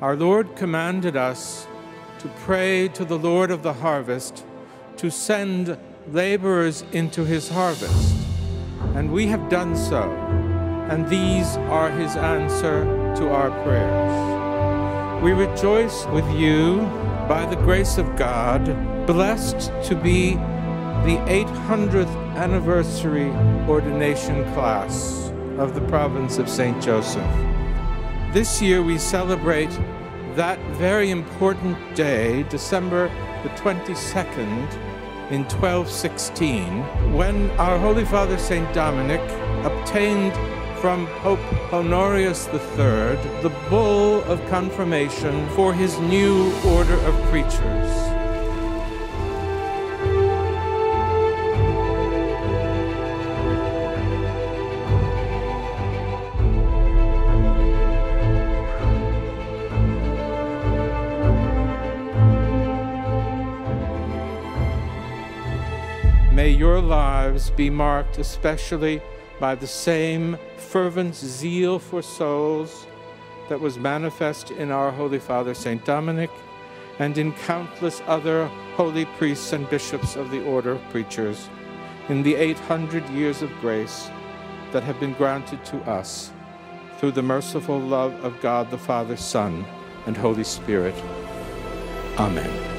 Our Lord commanded us to pray to the Lord of the harvest to send laborers into his harvest, and we have done so, and these are his answer to our prayers. We rejoice with you by the grace of God, blessed to be the 800th anniversary ordination class of the province of St. Joseph. This year we celebrate that very important day, December the 22nd in 1216, when our Holy Father Saint Dominic obtained from Pope Honorius III the Bull of Confirmation for his new Order of Preachers. May your lives be marked especially by the same fervent zeal for souls that was manifest in our Holy Father Saint Dominic and in countless other holy priests and bishops of the Order of Preachers in the 800 years of grace that have been granted to us through the merciful love of God the Father, Son, and Holy Spirit. Amen.